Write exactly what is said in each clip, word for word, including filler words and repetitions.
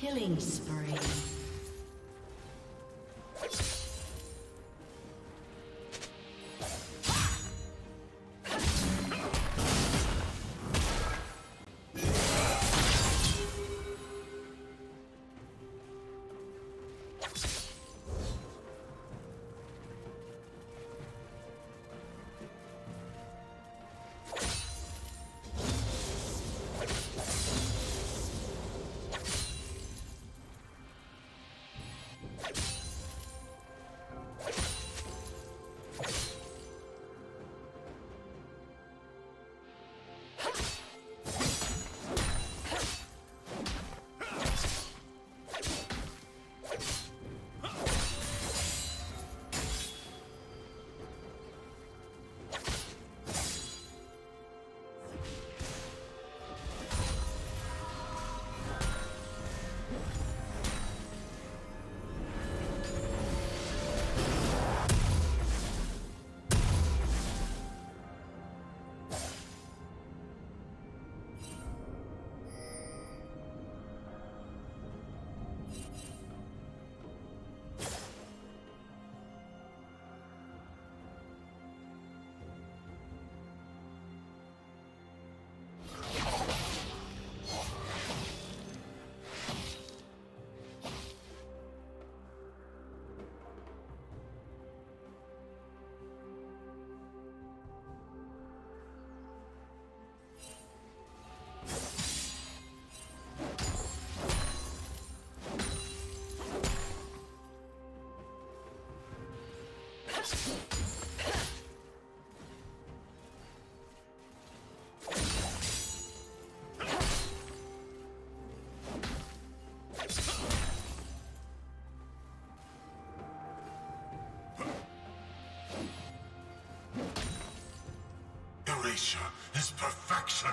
Killing spree. Gratia is perfection.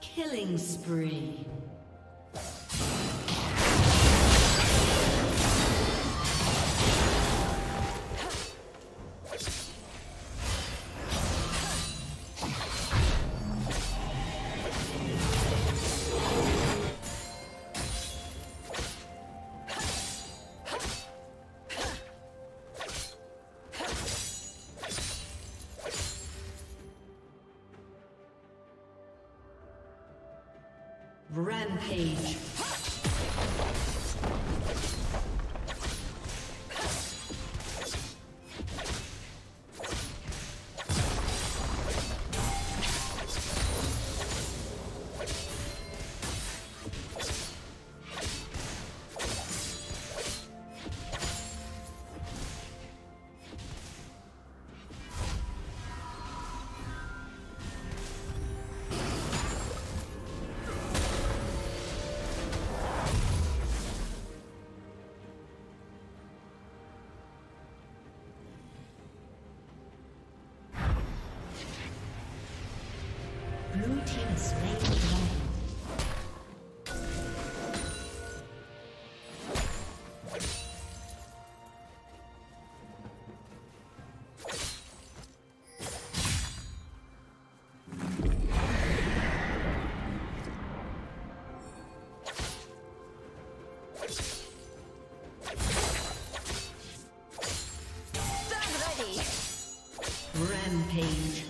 Killing spree. Rampage. Rampage.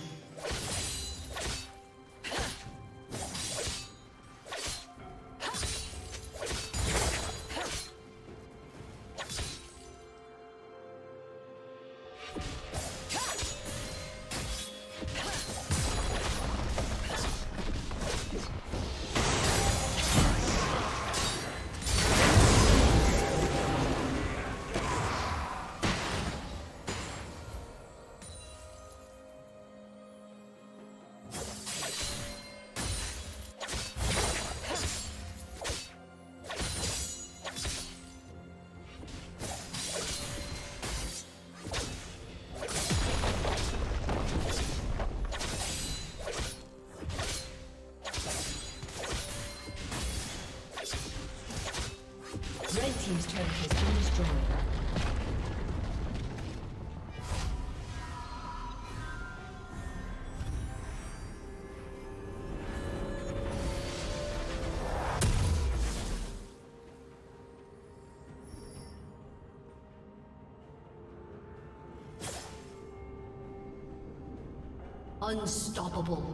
Team's turret has been destroyed. Unstoppable.